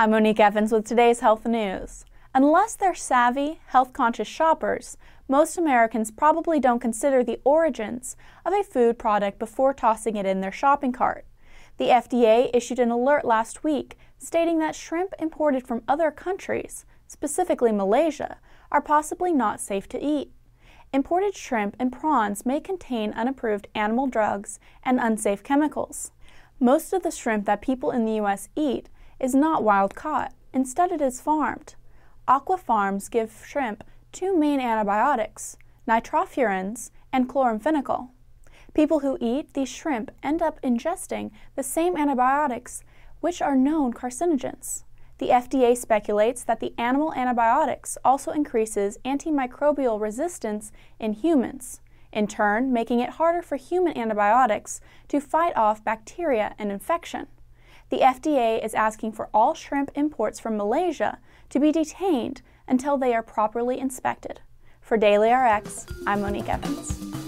I'm Monique Evans with today's health news. Unless they're savvy, health-conscious shoppers, most Americans probably don't consider the origins of a food product before tossing it in their shopping cart. The FDA issued an alert last week stating that shrimp imported from other countries, specifically Malaysia, are possibly not safe to eat. Imported shrimp and prawns may contain unapproved animal drugs and unsafe chemicals. Most of the shrimp that people in the U.S. eat is not wild-caught. Instead, it is farmed. Aqua farms give shrimp two main antibiotics, nitrofurans and chloramphenicol. People who eat these shrimp end up ingesting the same antibiotics, which are known carcinogens. The FDA speculates that the animal antibiotics also increases antimicrobial resistance in humans, in turn making it harder for human antibiotics to fight off bacteria and infection. The FDA is asking for all shrimp imports from Malaysia to be detained until they are properly inspected. For Daily RX, I'm Monique Evans.